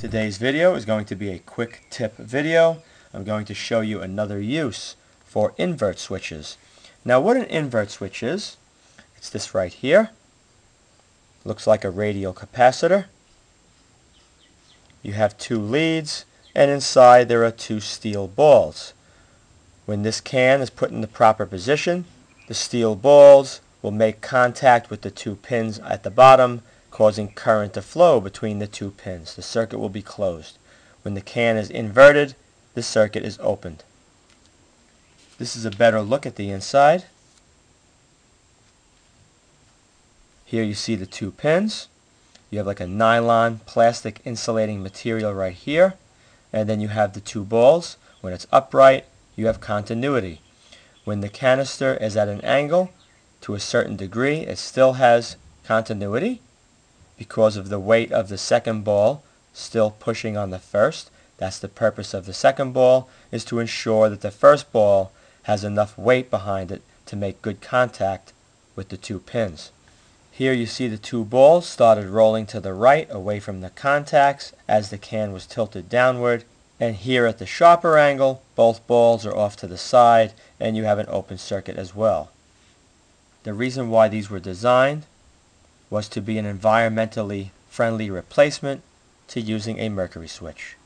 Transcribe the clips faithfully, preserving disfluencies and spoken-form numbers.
Today's video is going to be a quick tip video. I'm going to show you another use for invert switches. Now what an invert switch is, it's this right here. Looks like a radial capacitor. You have two leads, and inside there are two steel balls. When this can is put in the proper position, the steel balls will make contact with the two pins at the bottom, causing current to flow between the two pins. The circuit will be closed. When the can is inverted, the circuit is opened. This is a better look at the inside. Here you see the two pins. You have like a nylon plastic insulating material right here, and then you have the two balls. When it's upright, you have continuity. When the canister is at an angle to a certain degree, it still has continuity because of the weight of the second ball still pushing on the first. That's the purpose of the second ball, is to ensure that the first ball has enough weight behind it to make good contact with the two pins. Here you see the two balls started rolling to the right away from the contacts as the can was tilted downward. And here at the sharper angle, both balls are off to the side and you have an open circuit as well. The reason why these were designed was to be an environmentally friendly replacement to using a mercury switch.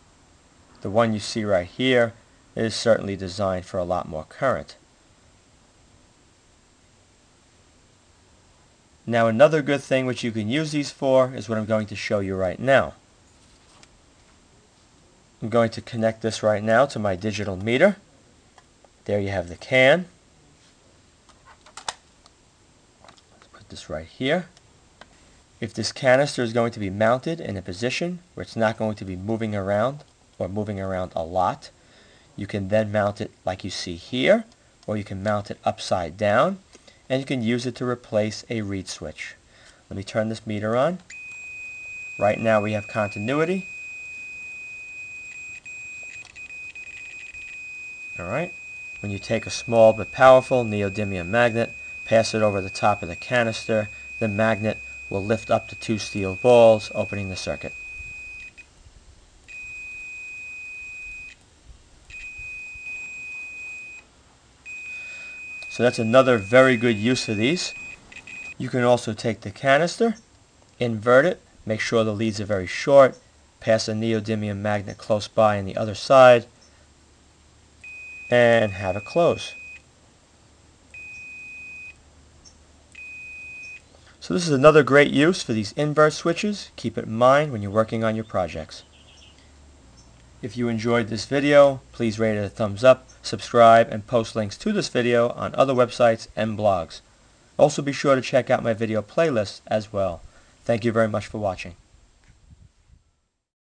The one you see right here is certainly designed for a lot more current. Now another good thing which you can use these for is what I'm going to show you right now. I'm going to connect this right now to my digital meter. There you have the can. Let's put this right here. If this canister is going to be mounted in a position where it's not going to be moving around or moving around a lot, you can then mount it like you see here, or you can mount it upside down, and you can use it to replace a reed switch. Let me turn this meter on. Right now we have continuity. Alright, when you take a small but powerful neodymium magnet, pass it over the top of the canister, the magnet will lift up the two steel balls, opening the circuit. So that's another very good use for these. You can also take the canister, invert it, make sure the leads are very short, pass a neodymium magnet close by on the other side, and have it close. So this is another great use for these invert switches. Keep it in mind when you're working on your projects. If you enjoyed this video, please rate it a thumbs up, subscribe, and post links to this video on other websites and blogs. Also be sure to check out my video playlist as well. Thank you very much for watching.